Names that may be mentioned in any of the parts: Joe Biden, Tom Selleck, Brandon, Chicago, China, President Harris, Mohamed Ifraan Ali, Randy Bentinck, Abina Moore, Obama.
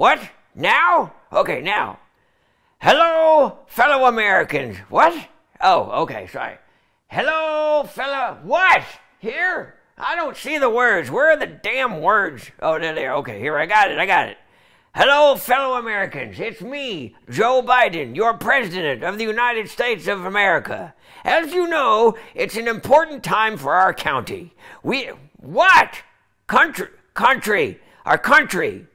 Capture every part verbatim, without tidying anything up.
What? Now? Okay, now. Hello, fellow Americans. What? Oh, okay, sorry. Hello, fellow... What? Here? I don't see the words. Where are the damn words? Oh, they're there. Okay, here, I got it, I got it. Hello, fellow Americans. It's me, Joe Biden, your President of the United States of America. As you know, it's an important time for our county. We... What? Country... Country. Our country.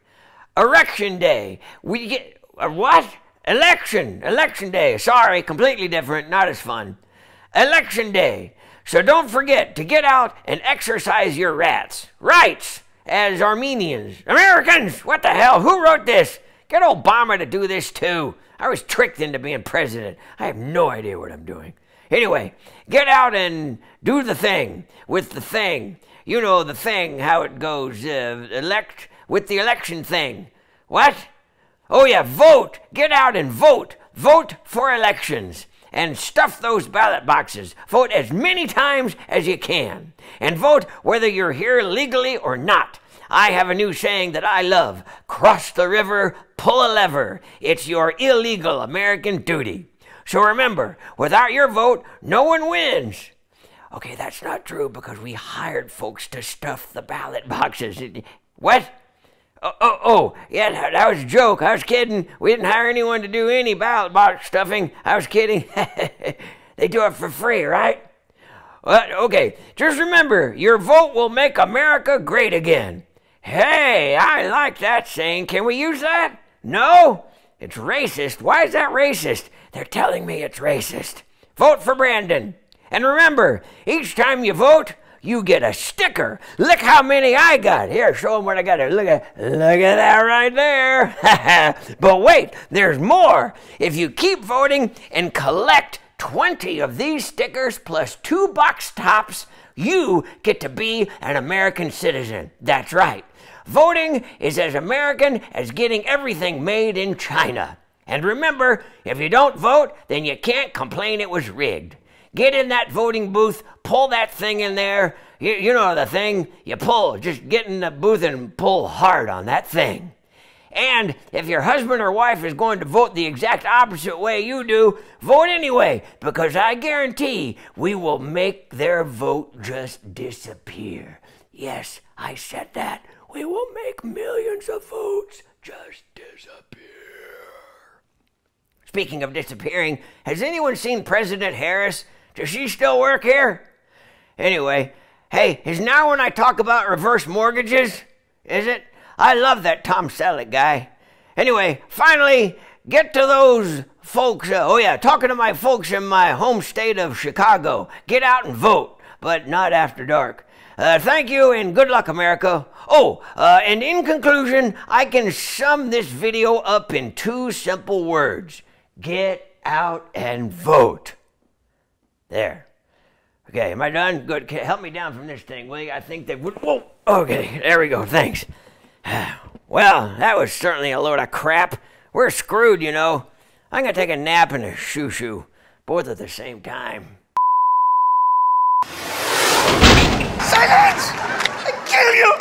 Election Day. We get... Uh, what? Election. Election Day. Sorry, completely different. Not as fun. Election Day. So don't forget to get out and exercise your rats. Rights as Armenians. Americans! What the hell? Who wrote this? Get Obama to do this too. I was tricked into being president. I have no idea what I'm doing. Anyway, get out and do the thing with the thing. You know the thing, how it goes. Uh, elect with the election thing. What? Oh yeah, vote. Get out and vote. Vote for elections. And stuff those ballot boxes. Vote as many times as you can. And vote whether you're here legally or not. I have a new saying that I love. Cross the river, pull a lever. It's your illegal American duty. So remember, without your vote, no one wins. Okay, that's not true because we hired folks to stuff the ballot boxes. What? Oh, oh, oh, yeah, that was a joke. I was kidding. We didn't hire anyone to do any ballot box stuffing. I was kidding. They do it for free, right? Well, okay, just remember, your vote will make America great again. Hey, I like that saying. Can we use that? No? It's racist. Why is that racist? They're telling me it's racist. Vote for Brandon. And remember, each time you vote, you get a sticker. Look how many I got. Here, show them what I got. Look at, look at that right there. But wait, there's more. If you keep voting and collect twenty of these stickers plus two box tops, you get to be an American citizen. That's right. Voting is as American as getting everything made in China. And remember, if you don't vote, then you can't complain it was rigged. Get in that voting booth, pull that thing in there. You, you know the thing, you pull. Just get in the booth and pull hard on that thing. And if your husband or wife is going to vote the exact opposite way you do, vote anyway, because I guarantee we will make their vote just disappear. Yes, I said that. We will make millions of votes just disappear. Speaking of disappearing, has anyone seen President Harris? Does she still work here? Anyway, hey, is now when I talk about reverse mortgages? Is it? I love that Tom Selleck guy. Anyway, finally, get to those folks. Uh, oh yeah, talking to my folks in my home state of Chicago. Get out and vote, but not after dark. Uh, thank you and good luck, America. Oh, uh, and in conclusion, I can sum this video up in two simple words. Get out and vote. There. Okay, am I done? Good. Help me down from this thing, will you? I think they would... Whoa! Okay, there we go. Thanks. Well, that was certainly a load of crap. We're screwed, you know. I'm going to take a nap and a shoo-shoo. Both at the same time. Silence! I kill you!